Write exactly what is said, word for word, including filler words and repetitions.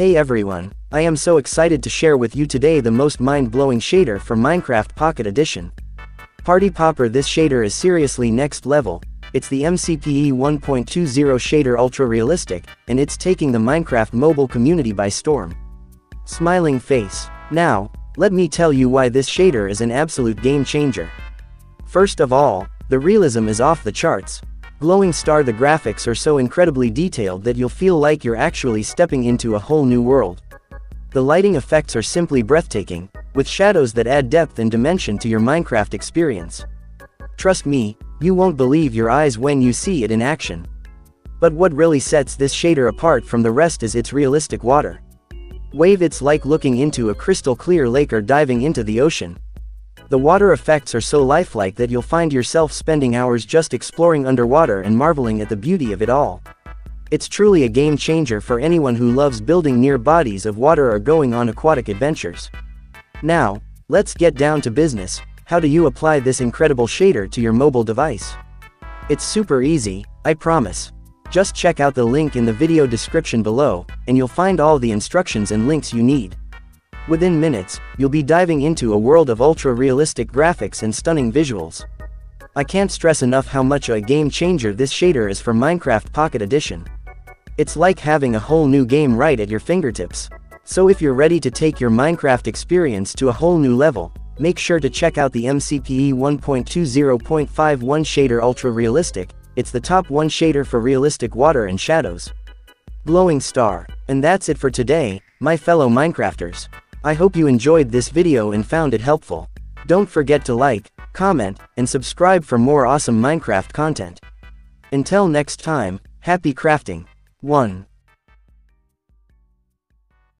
Hey everyone, I am so excited to share with you today the most mind-blowing shader for Minecraft Pocket Edition. Party Popper, this shader is seriously next level. It's the M C P E one point two zero shader, ultra realistic, and it's taking the Minecraft mobile community by storm. Smiling face. Now, let me tell you why this shader is an absolute game changer. First of all, the realism is off the charts. Glowing star, the graphics are so incredibly detailed that you'll feel like you're actually stepping into a whole new world. The lighting effects are simply breathtaking, with shadows that add depth and dimension to your Minecraft experience. Trust me, you won't believe your eyes when you see it in action. But what really sets this shader apart from the rest is its realistic water wave. It's like looking into a crystal clear lake or diving into the ocean. The water effects are so lifelike that you'll find yourself spending hours just exploring underwater and marveling at the beauty of it all. It's truly a game changer for anyone who loves building near bodies of water or going on aquatic adventures. Now, let's get down to business. How do you apply this incredible shader to your mobile device? It's super easy, I promise. Just check out the link in the video description below, and you'll find all the instructions and links you need. Within minutes, you'll be diving into a world of ultra-realistic graphics and stunning visuals. I can't stress enough how much a game changer this shader is for Minecraft Pocket Edition. It's like having a whole new game right at your fingertips. So if you're ready to take your Minecraft experience to a whole new level, make sure to check out the M C P E one point two zero point five one shader, ultra realistic. It's the top one shader for realistic water and shadows. Glowing star. And that's it for today, my fellow Minecrafters. I hope you enjoyed this video and found it helpful. Don't forget to like, comment, and subscribe for more awesome Minecraft content. Until next time, happy crafting. one